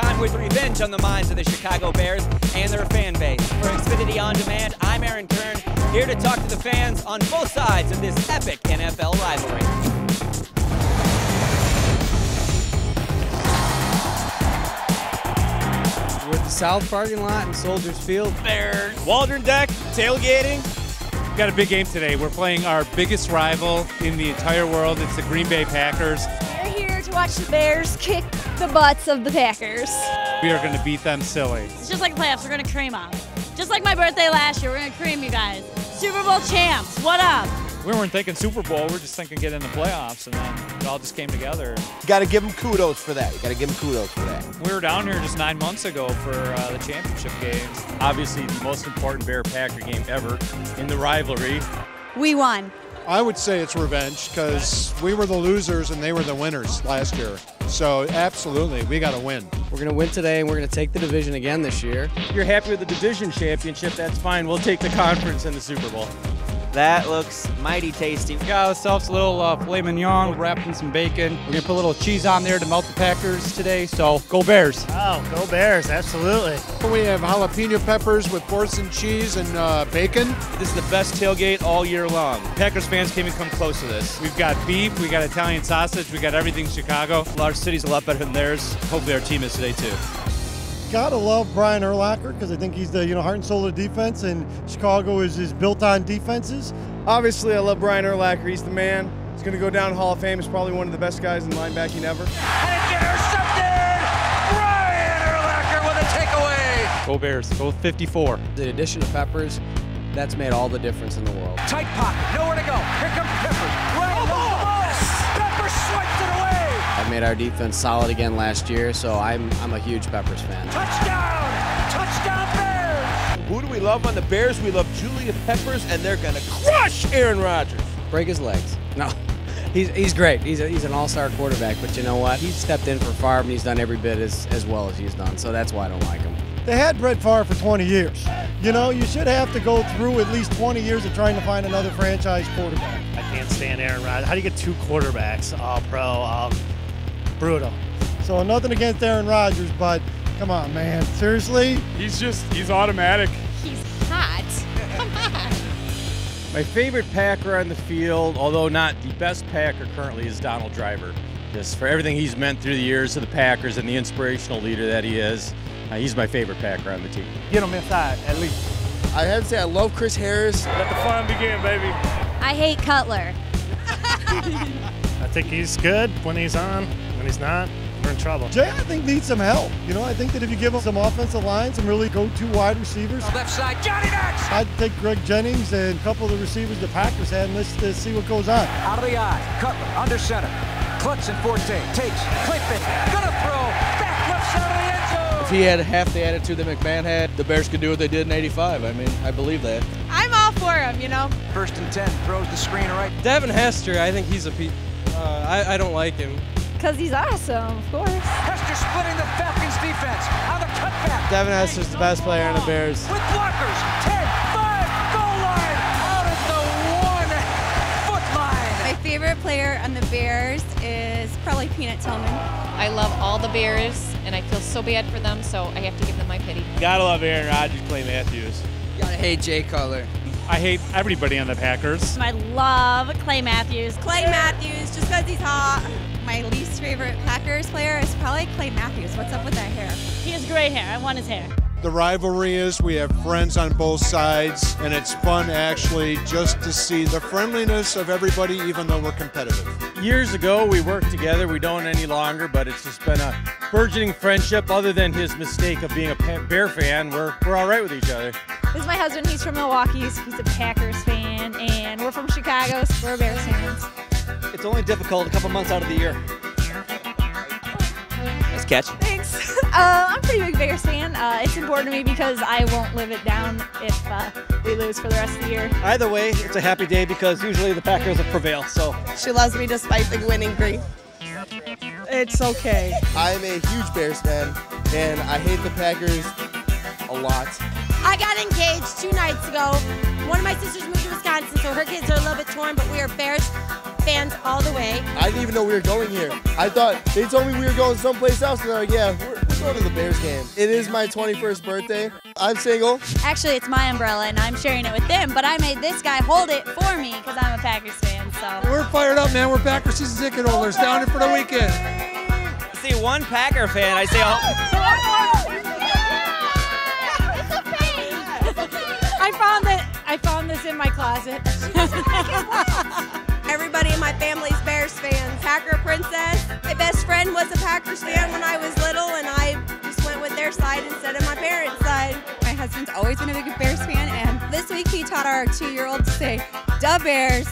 time with revenge on the minds of the Chicago Bears and their fan base. For Xfinity On Demand, I'm Aaron Kern, here to talk to the fans on both sides of this epic NFL rivalry. We're at the South parking lot in Soldier Field. Bears. Waldron deck, tailgating. We've got a big game today. We're playing our biggest rival in the entire world. It's the Green Bay Packers. We're here to watch the Bears kick the butts of the Packers. We are going to beat them silly. It's just like playoffs. We're going to cream them. Just like my birthday last year, we're going to cream you guys. Super Bowl champs, what up? We weren't thinking Super Bowl. We were just thinking get in the playoffs, and then it all just came together. You got to give them kudos for that. You got to give them kudos for that. We were down here just 9 months ago for the championship games. Obviously, the most important Bear-Packer game ever in the rivalry. We won. I would say it's revenge because we were the losers and they were the winners last year. So absolutely, we got to win. We're going to win today and we're going to take the division again this year. If you're happy with the division championship, that's fine. We'll take the conference and the Super Bowl. That looks mighty tasty. We got ourselves a little filet mignon wrapped in some bacon. We're going to put a little cheese on there to melt the Packers today, so go Bears. Oh, go Bears, absolutely. We have jalapeno peppers with Parmesan cheese and bacon. This is the best tailgate all year long. Packers fans can't even come close to this. We've got beef, we got Italian sausage, we got everything Chicago. Our city's a lot better than theirs. Hopefully our team is today, too. Gotta love Brian Urlacher because I think he's the heart and soul of defense, and Chicago is built on defenses. Obviously, I love Brian Urlacher. He's the man. He's going to go down Hall of Fame. He's probably one of the best guys in linebacking ever. And it's intercepted! Brian Urlacher with a takeaway! Go Bears, go 54. The addition of Peppers, that's made all the difference in the world. Tight pocket, nowhere to go. Here comes Peppers. Right Peppers swipes it away! I made our defense solid again last year, so I'm a huge Peppers fan. Touchdown! Touchdown Bears! Who do we love on the Bears? We love Julius Peppers, and they're going to crush Aaron Rodgers. Break his legs. No, he's great. He's an all-star quarterback, but you know what? He's stepped in for Favre, and he's done every bit as well as he's done, so that's why I don't like him. They had Brett Favre for 20 years. You know, you should have to go through at least 20 years of trying to find another franchise quarterback. I can't stand Aaron Rodgers. How do you get two quarterbacks all-pro? Brutal. So nothing against Aaron Rodgers, but come on, man. Seriously? He's automatic. He's hot. Come on. My favorite Packer on the field, although not the best Packer currently, is Donald Driver. Just for everything he's meant through the years to the Packers and the inspirational leader that he is, he's my favorite Packer on the team. Get him inside, at least. I have to say I love Chris Harris. Let the fun begin, baby. I hate Cutler. I think he's good when he's on. When he's not, we're in trouble. Jay, I think, needs some help. You know, I think that if you give him some offensive line, some really go-to wide receivers. Left side, Johnny Knox! I'd take Greg Jennings and a couple of the receivers the Packers had, and let's see what goes on. Out of the eye, Cutler, under center. Clutch and Forte, takes, Clayton, gonna throw, back left side of the end zone! If he had half the attitude that McMahon had, the Bears could do what they did in '85. I mean, I believe that. I'm all for him, you know? First and 10, throws the screen right. Devin Hester, I think he's a I don't like him. Because he's awesome, of course. Hester splitting the Falcons defense on the cutback. Devin Hester's the best player in the Bears. With blockers, 10-5, goal line, out at the 1-foot line. My favorite player on the Bears is probably Peanut Tillman. I love all the Bears, and I feel so bad for them, so I have to give them my pity. Gotta love Aaron Rodgers, Clay Matthews. Gotta hate Jay Cutler. I hate everybody on the Packers. I love Clay Matthews. Clay Matthews, just because he's hot. My least favorite Packers player is probably Clay Matthews. What's up with that hair? He has gray hair. I want his hair. The rivalry is we have friends on both sides, and it's fun actually just to see the friendliness of everybody, even though we're competitive. Years ago, we worked together. We don't any longer, but it's just been a burgeoning friendship. Other than his mistake of being a Bear fan, we're all right with each other. This is my husband. He's from Milwaukee, so he's a Packers fan, and we're from Chicago, so we're Bears fans. It's only difficult a couple months out of the year. Nice catch. Thanks. I'm a pretty big Bears fan. It's important to me because I won't live it down if we lose for the rest of the year. Either way, it's a happy day because usually the Packers prevail. So she loves me despite the winning streak. It's okay. I'm a huge Bears fan, and I hate the Packers a lot. I got engaged 2 nights ago. One of my sisters moved to Wisconsin, so her kids are a little bit torn, but we are Bears fans all the way. I didn't even know we were going here. I thought they told me we were going someplace else, and they're like, yeah, we're Let's go to the Bears game. It is my 21st birthday. I'm single. Actually, it's my umbrella, and I'm sharing it with them, but I made this guy hold it for me because I'm a Packers fan, so. We're fired up, man. We're Packers season ticket holders down here for the weekend. I see one Packer fan. I see I found this in my closet. Everybody in my family's Bears fans. Packer princess. My best friend was a Packers fan when I was little, and I just went with their side instead of my parents' side. My husband's always been a big Bears fan, and this week he taught our 2-year-old to say, "Da Bears,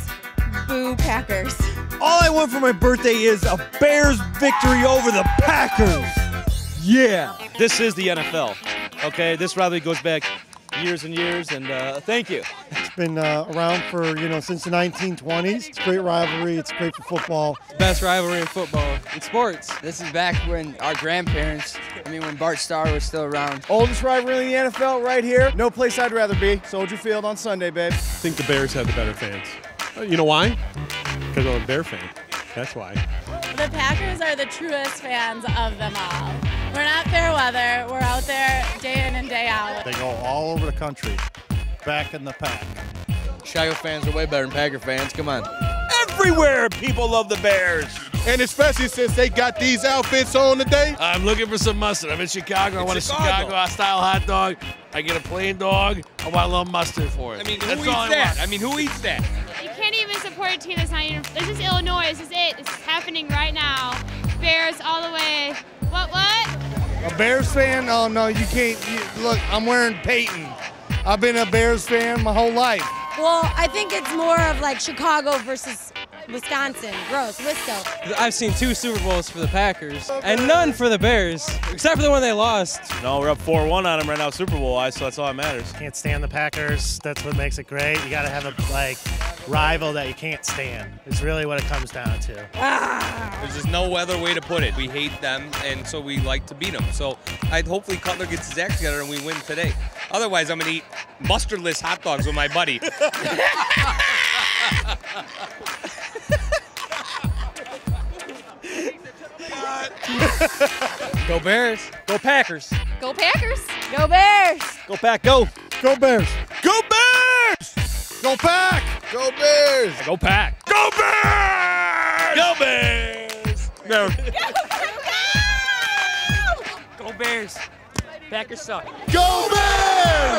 boo Packers." All I want for my birthday is a Bears victory over the Packers. Yeah. This is the NFL. Okay, this rivalry goes back years and years, and thank you. It's been around for, you know, since the 1920s. It's a great rivalry. It's great for football. Best rivalry in football. In sports. This is back when our grandparents, when Bart Starr was still around. Oldest rivalry in the NFL right here. No place I'd rather be. Soldier Field on Sunday, babe. I think the Bears have the better fans. You know why? Because I'm a Bear fan. That's why. The Packers are the truest fans of them all. We're not fair weather, we're out there day in and day out. They go all over the country, back in the pack. Chicago fans are way better than Packer fans, come on. Everywhere people love the Bears. And especially since they got these outfits on today. I'm looking for some mustard. I'm in Chicago, I want a Chicago-style hot dog. I get a plain dog, I want a little mustard for it. I mean, who eats that? Who eats that? You can't even support a team that's not even, this is Illinois, this is it. This is happening right now. Bears all the way. What? A Bears fan? Oh, no, you can't. Look, I'm wearing Peyton. I've been a Bears fan my whole life. Well, I think it's more of like Chicago versus Wisconsin. Gross, Wisco. I've seen 2 Super Bowls for the Packers and none for the Bears, except for the one they lost. No, we're up 4-1 on them right now Super Bowl-wise, so that's all that matters. Can't stand the Packers. That's what makes it great. You got to have a, like, rival that you can't stand. It's really what it comes down to. Ah. There's just no other way to put it. We hate them, and so we like to beat them. So I'd hopefully Cutler gets his act together and we win today. Otherwise, I'm going to eat mustardless hot dogs with my buddy. Go Bears. Go Packers. Go Packers. Go Bears. Go Pack. Go. Go Bears. Go Bears. Go Pack. Go Bears. Go Pack. Go Bears. Go Bears. No. Go Bears. Packers suck. Go Bears.